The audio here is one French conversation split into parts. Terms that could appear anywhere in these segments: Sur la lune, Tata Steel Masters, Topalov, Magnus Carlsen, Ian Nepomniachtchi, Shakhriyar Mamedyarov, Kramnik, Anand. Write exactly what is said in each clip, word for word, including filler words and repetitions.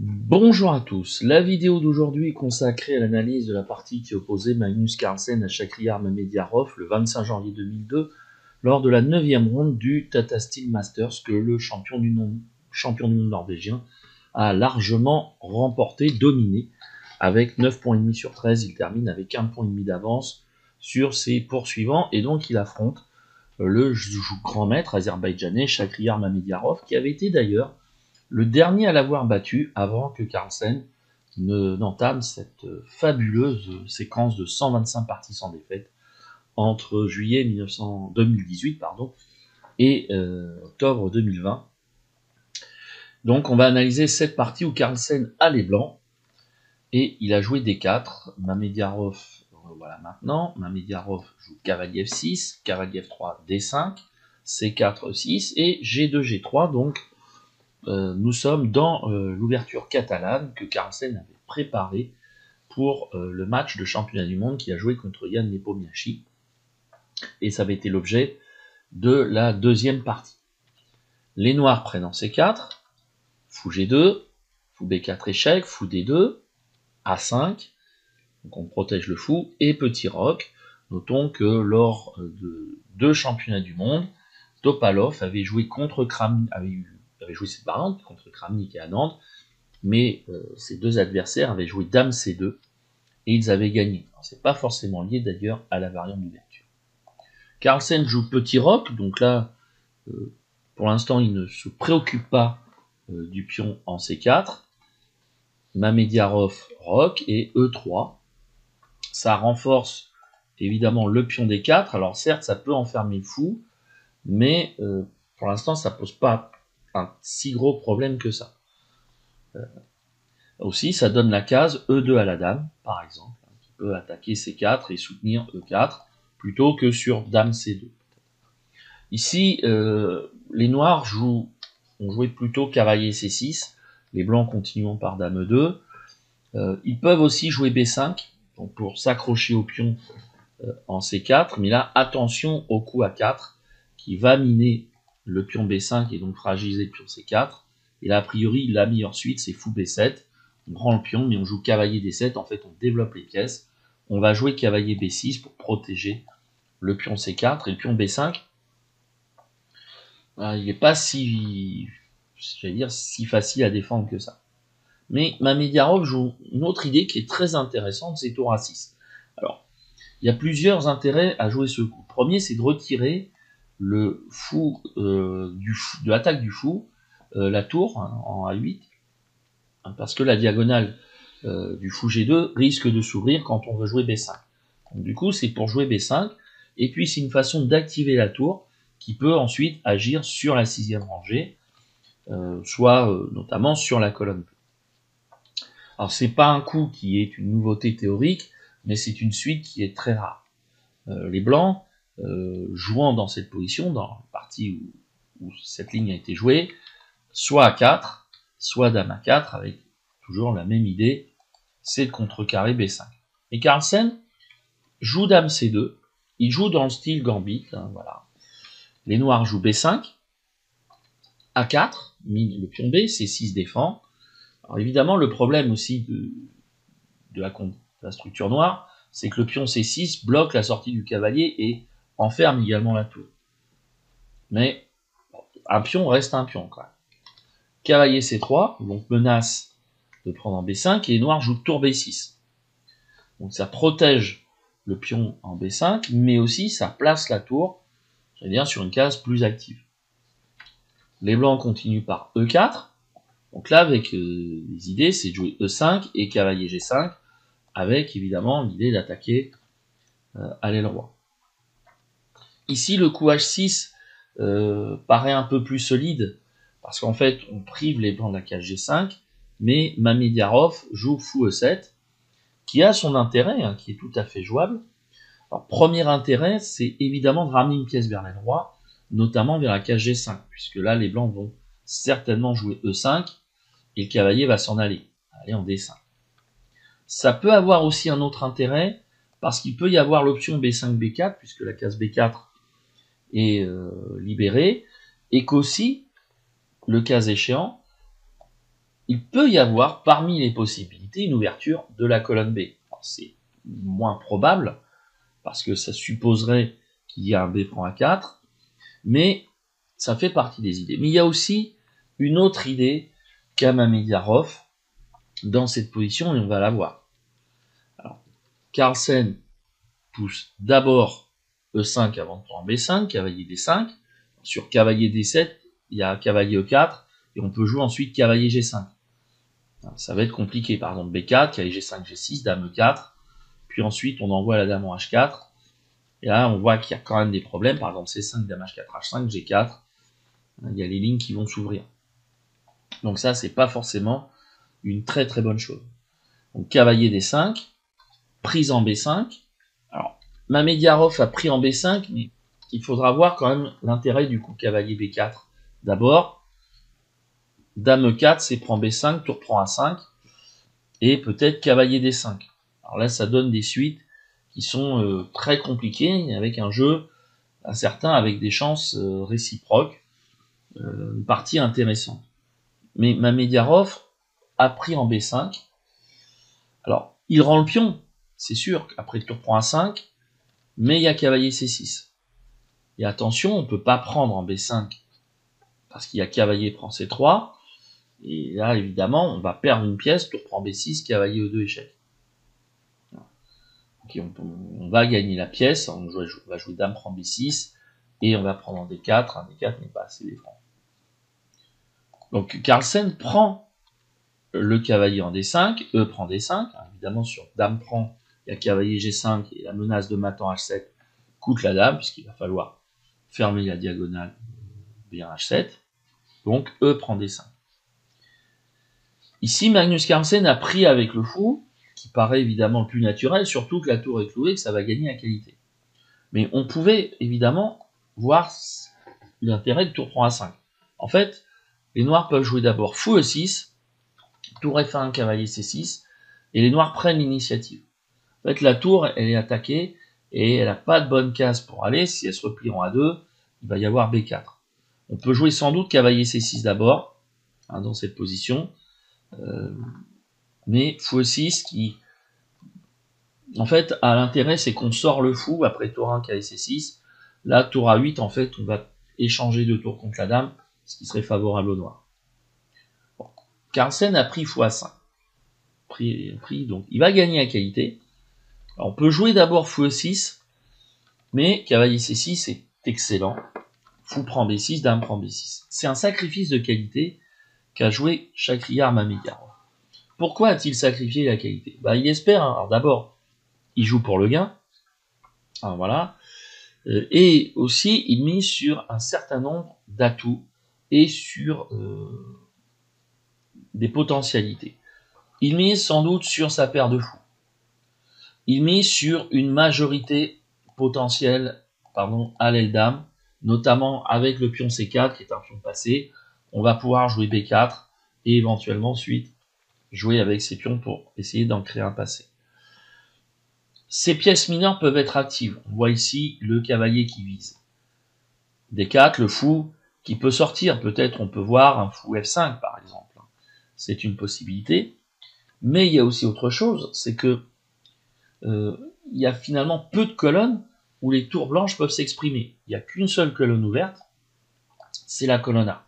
Bonjour à tous, la vidéo d'aujourd'hui est consacrée à l'analyse de la partie qui opposait Magnus Carlsen à Shakhriyar Mamedyarov le vingt-cinq janvier deux mille deux lors de la neuvième ronde du Tata Steel Masters que le champion du, non... champion du monde norvégien a largement remporté, dominé, avec neuf virgule cinq sur treize, il termine avec un virgule cinq d'avance sur ses poursuivants et donc il affronte le grand maître azerbaïdjanais Shakhriyar Mamedyarov qui avait été d'ailleurs le dernier à l'avoir battu avant que Carlsen n'entame cette fabuleuse séquence de cent vingt-cinq parties sans défaite entre juillet deux mille dix-huit pardon, et euh, octobre deux mille vingt. Donc on va analyser cette partie où Carlsen a les blancs et il a joué D quatre, Mamedyarov, voilà maintenant, Mamedyarov joue cavalier F six, cavalier F trois, D cinq, C quatre, E six et G deux, G trois, donc Euh, nous sommes dans euh, l'ouverture catalane que Carlsen avait préparée pour euh, le match de championnat du monde qu'il a joué contre Ian Nepomniachtchi. Et ça avait été l'objet de la deuxième partie. Les noirs prennent en C quatre, fou G deux, fou B quatre échec, fou D deux, A cinq, donc on protège le fou, et petit roc. Notons que lors de deux championnats du monde, Topalov avait joué contre Kramnik, avait eu avait joué cette variante contre Kramnik et Anand, mais euh, ces deux adversaires avaient joué dame C deux et ils avaient gagné. Ce n'est pas forcément lié d'ailleurs à la variante d'ouverture. Carlsen joue petit roc, donc là, euh, pour l'instant, il ne se préoccupe pas euh, du pion en C quatre. Mamedyarov roc et E trois. Ça renforce évidemment le pion D quatre. Alors certes, ça peut enfermer le fou, mais euh, pour l'instant, ça ne pose pas un si gros problème que ça. Euh, aussi, ça donne la case E deux à la dame, par exemple, hein, qui peut attaquer C quatre et soutenir E quatre, plutôt que sur dame C deux. Ici, euh, les noirs jouent, ont joué plutôt cavalier C six, les blancs continuant par dame E deux. Euh, ils peuvent aussi jouer B cinq, donc pour s'accrocher au pion euh, en C quatre, mais là, attention au coup A quatre, qui va miner le pion B cinq est donc fragilisé, le pion C quatre. Et là, a priori, la meilleure suite, c'est fou B sept. On prend le pion, mais on joue cavalier D sept. En fait, on développe les pièces. On va jouer cavalier B six pour protéger le pion C quatre et le pion B cinq. Alors, il n'est pas si, je vais dire, si facile à défendre que ça. Mais Mamedyarov joue une autre idée qui est très intéressante, c'est tour A six. Alors, il y a plusieurs intérêts à jouer ce coup. Le premier, c'est de retirer le fou, euh, du fou de l'attaque du fou, euh, la tour hein, en A huit, hein, parce que la diagonale euh, du fou G deux risque de s'ouvrir quand on veut jouer B cinq. Donc, du coup, c'est pour jouer B cinq, et puis c'est une façon d'activer la tour qui peut ensuite agir sur la sixième rangée, euh, soit euh, notamment sur la colonne bleue. Alors, c'est pas un coup qui est une nouveauté théorique, mais c'est une suite qui est très rare. Euh, les blancs, Euh, jouant dans cette position, dans la partie où, où cette ligne a été jouée, soit A quatre, soit dame A quatre, avec toujours la même idée, c'est de contrecarrer B cinq. Et Carlsen joue dame C deux, il joue dans le style gambit, hein, voilà. Les noirs jouent B cinq, A quatre, mine le pion B, C six défend. Alors évidemment, le problème aussi de, de, la, de la structure noire, c'est que le pion C six bloque la sortie du cavalier et enferme également la tour. Mais un pion reste un pion quand même. Cavalier C trois, donc menace de prendre en B cinq, et les noirs jouent tour B six. Donc ça protège le pion en B cinq, mais aussi ça place la tour, c'est-à-dire sur une case plus active. Les blancs continuent par E quatre. Donc là, avec euh, les idées, c'est de jouer E cinq et cavalier G cinq, avec évidemment l'idée d'attaquer euh, à l'aile roi. Ici, le coup H six euh, paraît un peu plus solide, parce qu'en fait, on prive les blancs de la case G cinq, mais Mamedyarov joue fou E sept, qui a son intérêt, hein, qui est tout à fait jouable. Alors, premier intérêt, c'est évidemment de ramener une pièce vers l'aile roi, notamment vers la case G cinq, puisque là, les blancs vont certainement jouer E cinq, et le cavalier va s'en aller, aller en D cinq. Ça peut avoir aussi un autre intérêt, parce qu'il peut y avoir l'option B cinq, B quatre, puisque la case B quatre est euh, libérée, et qu'aussi, le cas échéant, il peut y avoir parmi les possibilités une ouverture de la colonne B. C'est moins probable, parce que ça supposerait qu'il y a un B prend à quatre, mais ça fait partie des idées. Mais il y a aussi une autre idée qu'a Mamedyarov dans cette position, et on va la voir. Alors, Carlsen pousse d'abord E cinq avant de prendre B cinq, cavalier D cinq. Sur cavalier D sept, il y a cavalier E quatre, et on peut jouer ensuite cavalier G cinq. Ça va être compliqué, par exemple B quatre, cavalier G cinq, G six, dame E quatre, puis ensuite on envoie la dame en H quatre, et là on voit qu'il y a quand même des problèmes, par exemple C cinq, dame H quatre, H cinq, G quatre, il y a les lignes qui vont s'ouvrir. Donc ça, c'est pas forcément une très très bonne chose. Donc cavalier D cinq, prise en B cinq. Alors, Mamedyarov a pris en B cinq, mais il faudra voir quand même l'intérêt du coup cavalier B quatre. D'abord, dame E quatre, c'est prend B cinq, tour prend A cinq, et peut-être cavalier D cinq. Alors là, ça donne des suites qui sont euh, très compliquées, avec un jeu incertain, avec des chances euh, réciproques, euh, une partie intéressante. Mais Mamedyarov a pris en B cinq. Alors, il rend le pion, c'est sûr, après tour prend A cinq, mais il y a cavalier C six. Et attention, on ne peut pas prendre en B cinq, parce qu'il y a cavalier prend C trois, et là, évidemment, on va perdre une pièce, tour prend B six, cavalier E deux, échec. Okay, on, on va gagner la pièce, on va jouer, on va jouer dame prend B six, et on va prendre en D quatre, un D quatre n'est pas assez défendu. Donc Carlsen prend le cavalier en D cinq, E prend D cinq, évidemment sur dame prend, il y a cavalier G cinq, et la menace de mat en H sept coûte la dame, puisqu'il va falloir fermer la diagonale bien H sept, donc E prend D cinq. Ici, Magnus Carlsen a pris avec le fou, qui paraît évidemment le plus naturel, surtout que la tour est clouée et que ça va gagner la qualité. Mais on pouvait évidemment voir l'intérêt de tour prend A cinq. En fait, les noirs peuvent jouer d'abord fou E six, tour F un, cavalier C six, et les noirs prennent l'initiative. En fait, la tour, elle est attaquée, et elle n'a pas de bonne case pour aller. Si elle se replie en A deux, il va y avoir B quatre. On peut jouer sans doute cavalier C six d'abord, hein, dans cette position, Euh, mais fou E six qui en fait a l'intérêt, c'est qu'on sort le fou après tour un cavalier C six, là tour A huit en fait on va échanger deux tours contre la dame, ce qui serait favorable au noir. Bon. Carlsen a pris fou A cinq, pris, pris, donc il va gagner à qualité. Alors, on peut jouer d'abord fou E six, mais cavalier C six est excellent, fou prend B six, dame prend B six, c'est un sacrifice de qualité qu'a joué Shakhriyar Mamedyarov. Pourquoi a-t-il sacrifié la qualité? Bah, il espère, hein. Alors d'abord, il joue pour le gain, alors, voilà, euh, et aussi il mise sur un certain nombre d'atouts et sur euh, des potentialités. Il mise sans doute sur sa paire de fous. Il mise sur une majorité potentielle, pardon, à l'aile dame, notamment avec le pion C quatre qui est un pion passé. On va pouvoir jouer B quatre et éventuellement ensuite jouer avec ses pions pour essayer d'en créer un passé. Ces pièces mineures peuvent être actives. On voit ici le cavalier qui vise. D quatre, le fou qui peut sortir. Peut-être on peut voir un fou F cinq par exemple. C'est une possibilité. Mais il y a aussi autre chose, c'est que euh, il y a finalement peu de colonnes où les tours blanches peuvent s'exprimer. Il n'y a qu'une seule colonne ouverte, c'est la colonne A.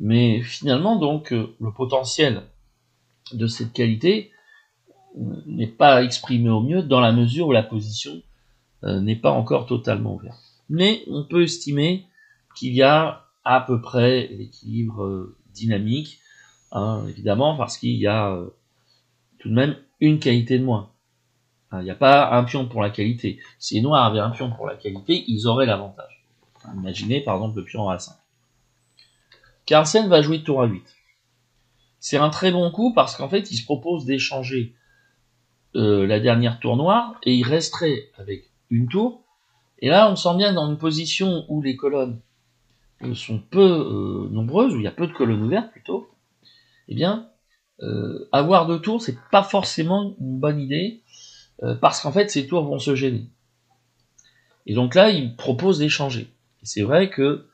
Mais finalement, donc, le potentiel de cette qualité n'est pas exprimé au mieux dans la mesure où la position n'est pas encore totalement ouverte. Mais on peut estimer qu'il y a à peu près l'équilibre dynamique, hein, évidemment, parce qu'il y a tout de même une qualité de moins. Il n'y a pas un pion pour la qualité. Si les noirs avaient un pion pour la qualité, ils auraient l'avantage. Imaginez par exemple le pion en A cinq. Carlsen va jouer tour A huit. C'est un très bon coup parce qu'en fait, il se propose d'échanger euh, la dernière tour noire et il resterait avec une tour. Et là, on sent bien dans une position où les colonnes euh, sont peu euh, nombreuses, où il y a peu de colonnes ouvertes plutôt, eh bien, euh, avoir deux tours, c'est pas forcément une bonne idée euh, parce qu'en fait, ces tours vont se gêner. Et donc là, il propose d'échanger. Et c'est vrai que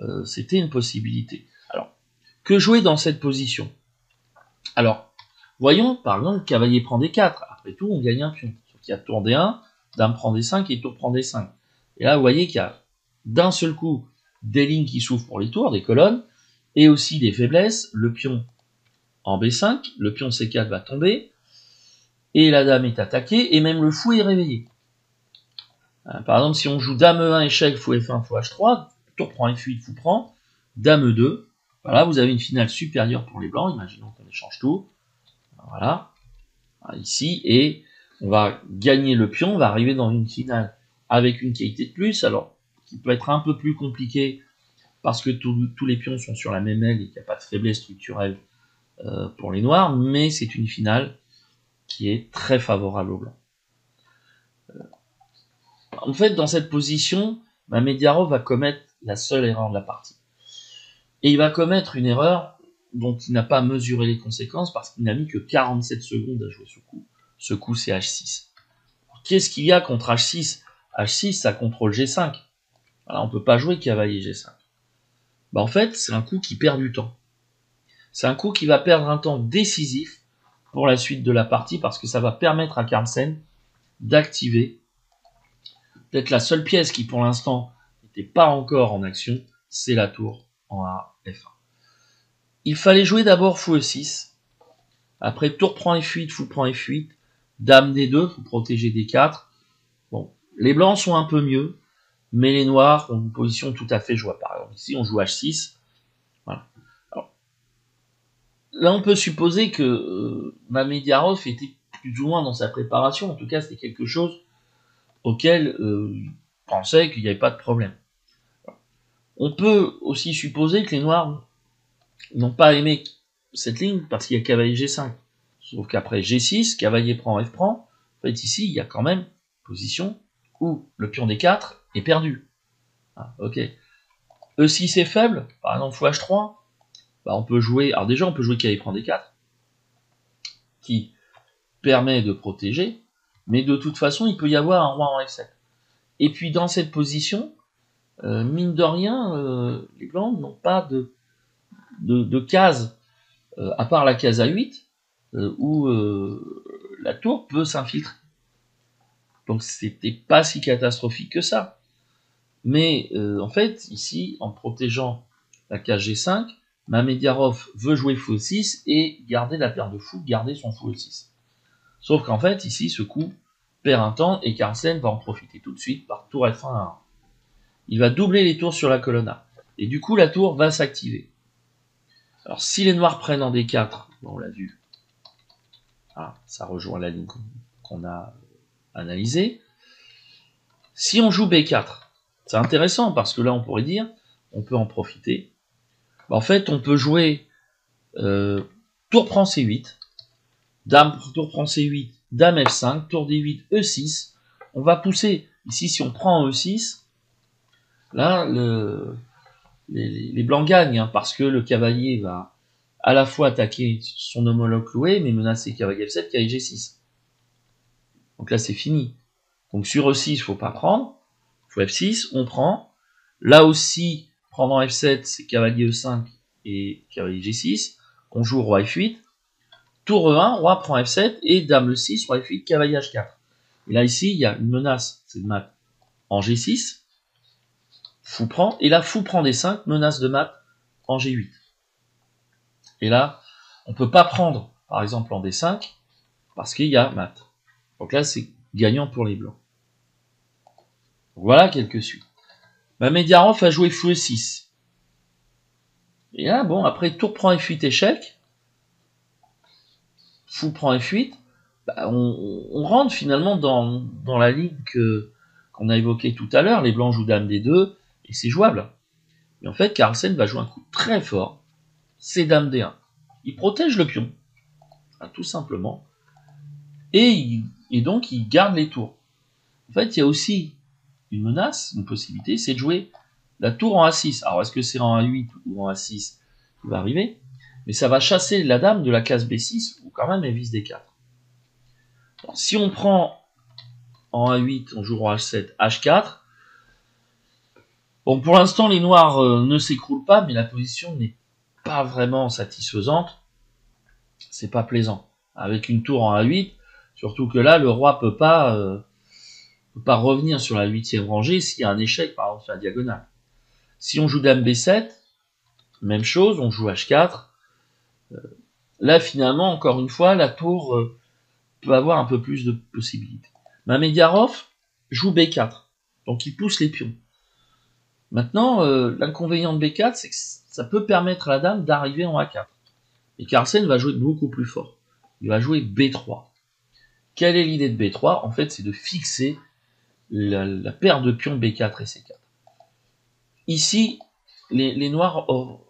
euh, c'était une possibilité. que jouer dans cette position. Alors, voyons, par exemple, le cavalier prend D quatre. Après tout, on gagne un pion. Donc, il y a tour D un, dame prend D cinq et tour prend D cinq. Et là, vous voyez qu'il y a d'un seul coup des lignes qui s'ouvrent pour les tours, des colonnes, et aussi des faiblesses. Le pion en B cinq, le pion C quatre va tomber, et la dame est attaquée, et même le fou est réveillé. Par exemple, si on joue dame E un, échec, fou F un, fou H trois, tour prend F huit, fou prend, dame E deux. Voilà, vous avez une finale supérieure pour les blancs. Imaginons qu'on échange tout. Voilà, ici, et on va gagner le pion. On va arriver dans une finale avec une qualité de plus, alors qui peut être un peu plus compliquée parce que tout, tous les pions sont sur la même aile et qu'il n'y a pas de faiblesse structurelle euh, pour les noirs, mais c'est une finale qui est très favorable aux blancs. Euh, en fait, dans cette position, Mamedyarov va commettre la seule erreur de la partie. Et il va commettre une erreur dont il n'a pas mesuré les conséquences parce qu'il n'a mis que quarante-sept secondes à jouer ce coup. Ce coup, c'est H six. Qu'est-ce qu'il y a contre H six? H six, ça contrôle G cinq. Voilà, on ne peut pas jouer cavalier G cinq. Ben en fait, c'est un coup qui perd du temps. C'est un coup qui va perdre un temps décisif pour la suite de la partie parce que ça va permettre à Carlsen d'activer peut-être la seule pièce qui, pour l'instant, n'était pas encore en action, c'est la tour en A F un. Il fallait jouer d'abord fou E six, après tour prend F huit, fou prend F huit, dame D deux, fou protéger D quatre. Bon, les blancs sont un peu mieux, mais les noirs ont une position tout à fait jouable. Par exemple, ici on joue H six. Voilà. Alors, là, on peut supposer que euh, Mamedyarov était plus ou moins dans sa préparation. En tout cas, c'était quelque chose auquel euh, il pensait qu'il n'y avait pas de problème. On peut aussi supposer que les noirs n'ont pas aimé cette ligne parce qu'il y a cavalier G cinq. Sauf qu'après G six, cavalier prend, F prend. En fait, ici, il y a quand même une position où le pion D quatre est perdu. Ah, ok. E six est faible. Par exemple, fois H trois. Bah, on peut jouer. Alors, déjà, on peut jouer cavalier prend D quatre, qui permet de protéger. Mais de toute façon, il peut y avoir un roi en F sept. Et puis, dans cette position, Euh, mine de rien, euh, les blancs n'ont pas de, de, de case, euh, à part la case A huit, euh, où euh, la tour peut s'infiltrer. Donc c'était pas si catastrophique que ça. Mais euh, en fait, ici, en protégeant la case G cinq, Mamedyarov veut jouer fou E six et garder la paire de fous, garder son fou E six. Sauf qu'en fait, ici, ce coup perd un temps et Carlsen va en profiter tout de suite par tour F un à un. Il va doubler les tours sur la colonne A. Et du coup, la tour va s'activer. Alors, si les noirs prennent en D quatre, on l'a vu, ah, ça rejoint la ligne qu'on a analysée. Si on joue B quatre, c'est intéressant parce que là, on pourrait dire, on peut en profiter. En fait, on peut jouer euh, tour prend C huit, dame tour prend C huit, dame F cinq, tour D huit, E six. On va pousser. Ici, si on prend en E six, là, le, les, les blancs gagnent, hein, parce que le cavalier va à la fois attaquer son homologue cloué, mais menacer cavalier F sept, cavalier G six. Donc là, c'est fini. Donc sur E six, il ne faut pas prendre. Il faut F six, on prend. Là aussi, prendre F sept, c'est cavalier E cinq et cavalier G six. On joue roi F huit. Tour E un, roi prend F sept, et dame E six, roi F huit, cavalier H quatre. Et là, ici, il y a une menace, c'est de mat en G six. Fou prend, et là, fou prend D cinq, menace de mat en G huit. Et là, on ne peut pas prendre, par exemple, en D cinq, parce qu'il y a mat. Donc là, c'est gagnant pour les blancs. Voilà quelques suites. Mamedyarov a joué fou E six. Et là, bon, après, tour prend F huit, échec. Fou prend F huit. Bah, on, on rentre finalement dans, dans la ligne que, qu'on a évoquée tout à l'heure. Les blancs jouent dame D deux. Et c'est jouable. Mais en fait, Carlsen va jouer un coup très fort. C'est dame D un. Il protège le pion. Hein, tout simplement. Et, il, et donc, il garde les tours. En fait, il y a aussi une menace, une possibilité, c'est de jouer la tour en A six. Alors, est-ce que c'est en A huit ou en A six qui va arriver? Mais ça va chasser la dame de la case B six, ou quand même elle vise D quatre. Alors, si on prend en A huit, on joue roi H sept, H quatre. Bon, pour l'instant, les noirs euh, ne s'écroulent pas, mais la position n'est pas vraiment satisfaisante, c'est pas plaisant. Avec une tour en A huit, surtout que là, le roi peut pas, euh, peut pas revenir sur la huitième rangée s'il y a un échec, par exemple, sur la diagonale. Si on joue dame B sept, même chose, on joue H quatre. Euh, là, finalement, encore une fois, la tour euh, peut avoir un peu plus de possibilités. Mamedyarov joue B quatre, donc il pousse les pions. Maintenant, euh, l'inconvénient de B quatre, c'est que ça peut permettre à la dame d'arriver en A quatre. Et Carlsen va jouer beaucoup plus fort. Il va jouer B trois. Quelle est l'idée de B trois? En fait, c'est de fixer la, la paire de pions B quatre et C quatre. Ici, les, les noirs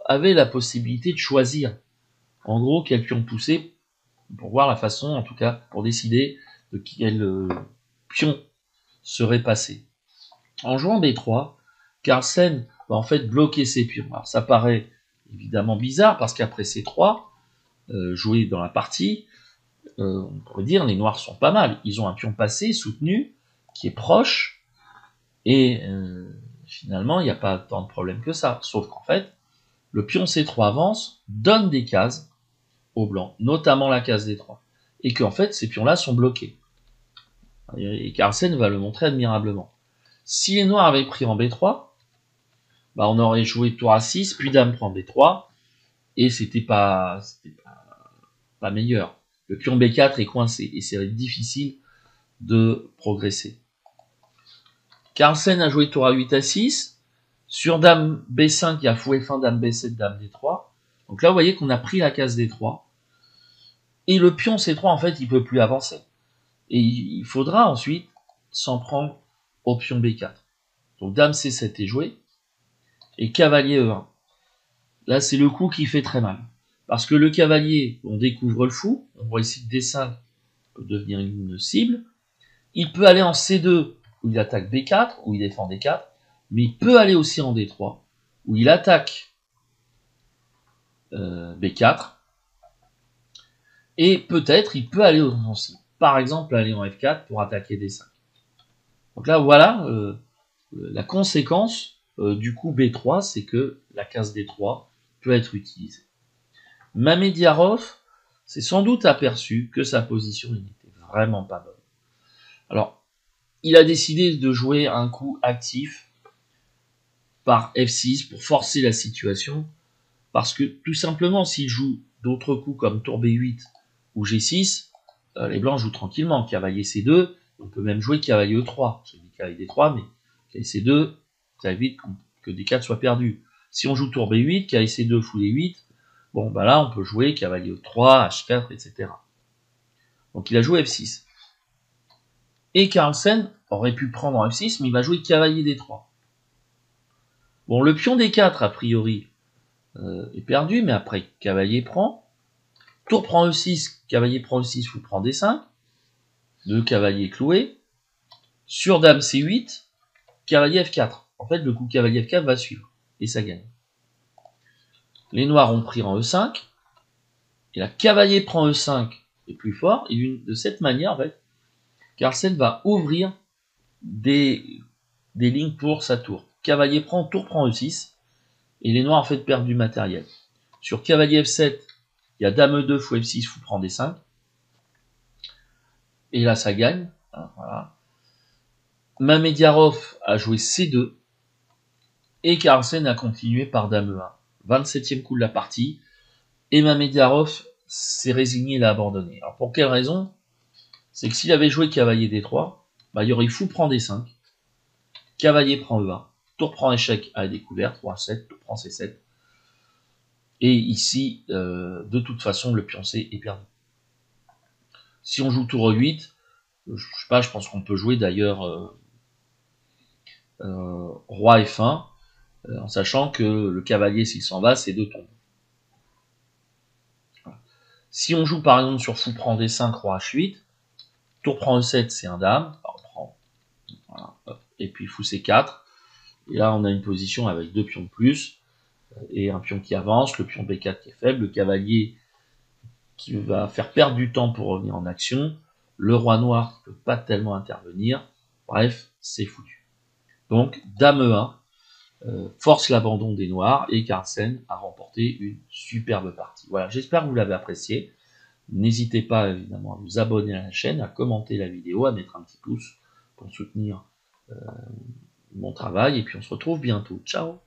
avaient la possibilité de choisir, en gros, quel pion pousser, pour voir la façon, en tout cas, pour décider de quel euh, pion serait passé. En jouant B trois, Carlsen va en fait bloquer ses pions. Alors ça paraît évidemment bizarre parce qu'après C trois, euh, joué dans la partie, euh, on pourrait dire les noirs sont pas mal. Ils ont un pion passé, soutenu, qui est proche, et euh, finalement il n'y a pas tant de problème que ça. Sauf qu'en fait, le pion C trois avance, donne des cases aux blancs, notamment la case D trois, et qu'en fait ces pions-là sont bloqués. Et Carlsen va le montrer admirablement. Si les noirs avaient pris en B trois, bah on aurait joué tour à six, puis dame prend B trois, et c'était pas, pas, pas meilleur. Le pion B quatre est coincé, et c'est difficile de progresser. Carlsen a joué tour à huit à six, sur dame B cinq, il y a fouet fin, dame B sept, dame D trois. Donc là, vous voyez qu'on a pris la case D trois, et le pion C trois, en fait, il ne peut plus avancer. Et il faudra ensuite s'en prendre au pion B quatre. Donc dame C sept est jouée, et cavalier E un. Là, c'est le coup qui fait très mal. Parce que le cavalier, on découvre le fou. On voit ici que D cinq peut devenir une cible. Il peut aller en C deux, où il attaque B quatre, où il défend D quatre. Mais il peut aller aussi en D trois, où il attaque euh, B quatre. Et peut-être, il peut aller en cible. Par exemple, aller en F quatre pour attaquer D cinq. Donc là, voilà euh, la conséquence... Euh, du coup, B trois, c'est que la case D trois peut être utilisée. Mamedyarov s'est sans doute aperçu que sa position n'était vraiment pas bonne. Alors, il a décidé de jouer un coup actif par F six pour forcer la situation, parce que tout simplement, s'il joue d'autres coups comme tour B huit ou G six, euh, les blancs jouent tranquillement. Cavalier C deux, on peut même jouer cavalier E trois. J'ai dit cavalier D trois, mais cavalier C deux... ça évite que D quatre soit perdu. Si on joue tour B huit, cavalier C deux, fou D huit, bon, ben là, on peut jouer cavalier E trois, H quatre, et cetera. Donc, il a joué F six. Et Carlsen aurait pu prendre en F six, mais il va jouer cavalier D trois. Bon, le pion D quatre, a priori, euh, est perdu, mais après, cavalier prend. Tour prend E six, cavalier prend E six, fou prend D cinq. Deux cavaliers cloués. Sur dame C huit, cavalier F quatre. En fait, le coup cavalier F quatre va suivre, et ça gagne. Les noirs ont pris en E cinq, et la cavalier prend E cinq est plus fort, et une, de cette manière, en fait, Carlsen va ouvrir des, des lignes pour sa tour. Cavalier prend, tour prend E six, et les noirs, en fait, perdent du matériel. Sur cavalier F sept, il y a dame E deux, fou F six, fou prend D cinq, et là, ça gagne. Voilà. Mamedyarov a joué C deux, et Carlsen a continué par dame E un. vingt-septième coup de la partie. Et Mamedyarov s'est résigné et l'a abandonné. Alors pour quelle raison? C'est que s'il avait joué cavalier D trois, bah, il y aurait fou prend D cinq. Cavalier prend E un. Tour prend échec à la découverte. Roi sept, tour prend C sept. Et ici, euh, de toute façon, le pion C est perdu. Si on joue tour E huit, je sais pas, je pense qu'on peut jouer d'ailleurs euh, euh, roi F un. En sachant que le cavalier, s'il s'en va, c'est deux tombes. Si on joue par exemple sur fou prend D cinq, roi H huit, tour prend E sept, c'est un dame, voilà. Et puis fou C quatre, et là on a une position avec deux pions de plus, et un pion qui avance, le pion B quatre qui est faible, le cavalier qui va faire perdre du temps pour revenir en action, le roi noir qui ne peut pas tellement intervenir, bref, c'est foutu. Donc, dame E un, euh, force l'abandon des Noirs et Carlsen a remporté une superbe partie. Voilà, j'espère que vous l'avez apprécié. N'hésitez pas évidemment à vous abonner à la chaîne, à commenter la vidéo, à mettre un petit pouce pour soutenir euh, mon travail. Et puis on se retrouve bientôt. Ciao!